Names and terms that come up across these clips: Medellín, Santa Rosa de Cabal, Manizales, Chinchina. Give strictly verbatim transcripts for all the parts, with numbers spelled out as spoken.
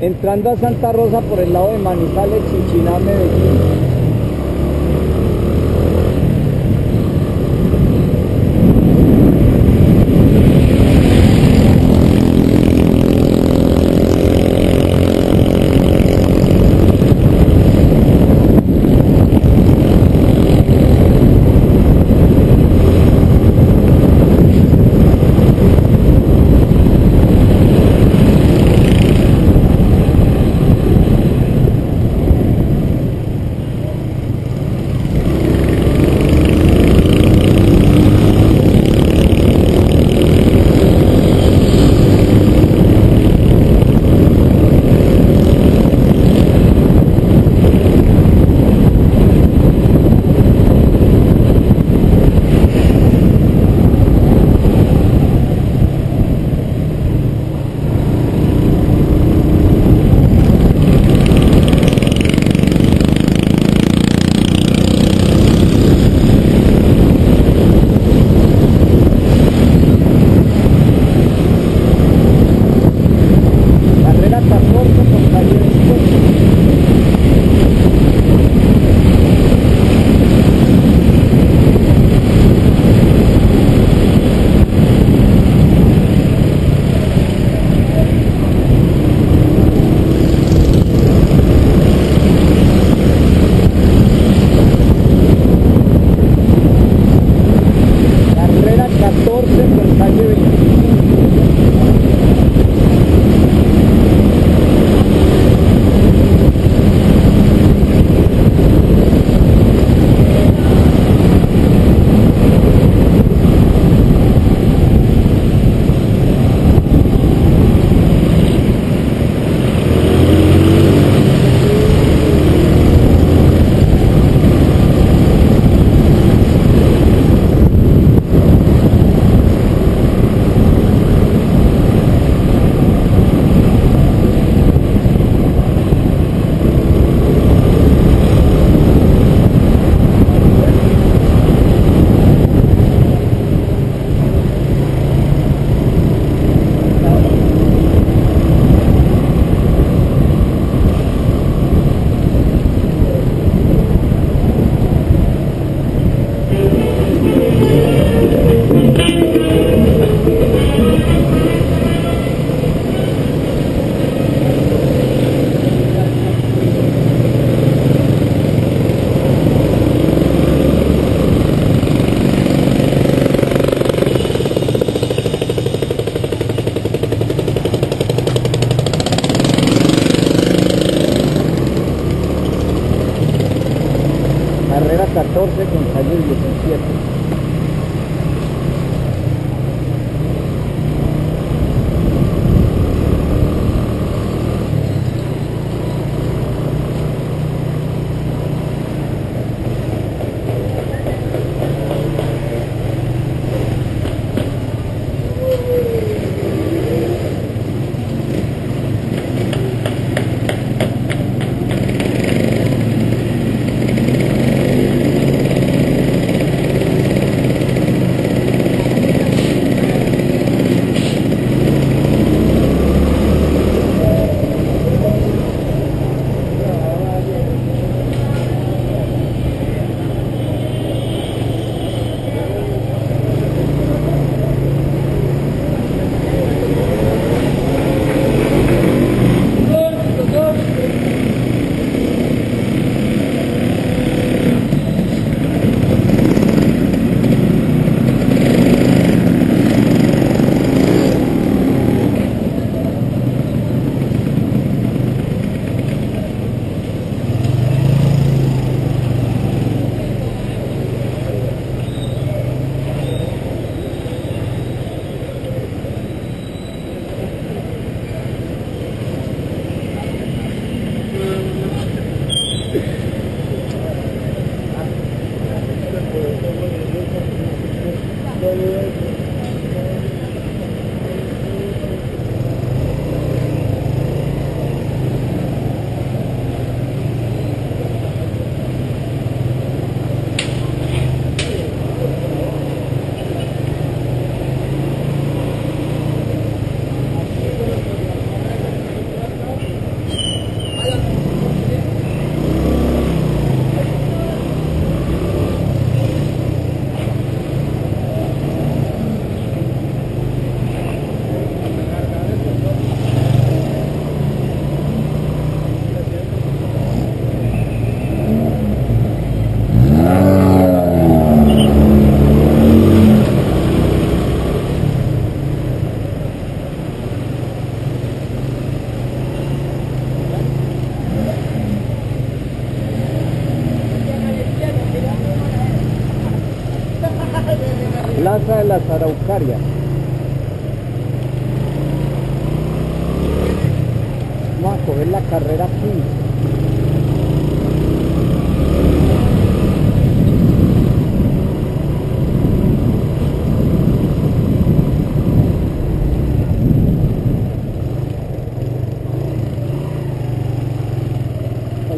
Entrando a Santa Rosa por el lado de Manizales, Chinchina, Medellín. Carrera catorce con calle diecisiete. Plaza de las Araucarias. Vamos a coger la carrera quince.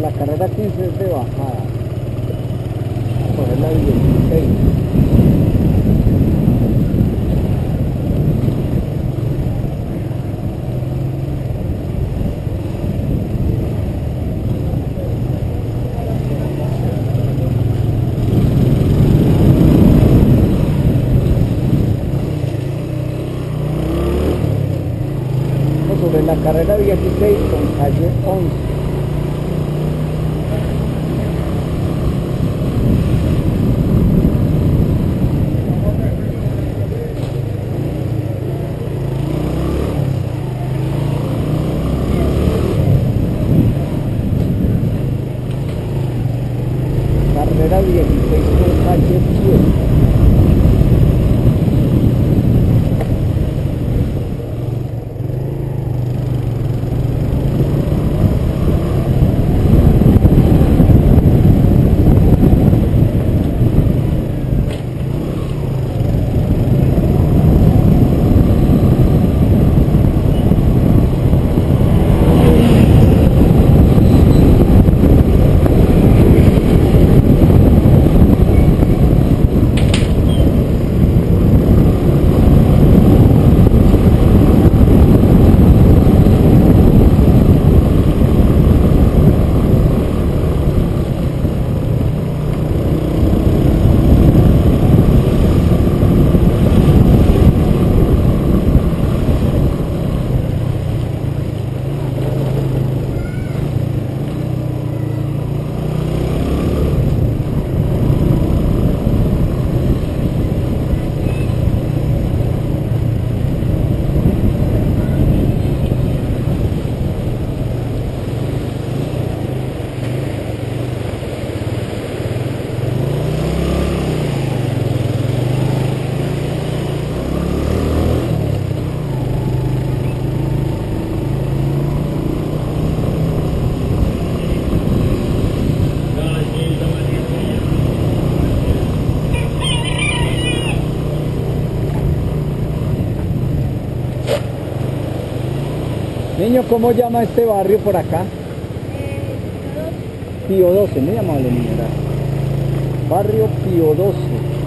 La carrera quince es de bajada. Vamos a coger la dieciséis. Vamos sobre la carrera dieciséis con calle once. Carrera dieciséis con calle diez. Niño, ¿cómo llama este barrio por acá? Pío doce, me llama la niña. Barrio Pío doce.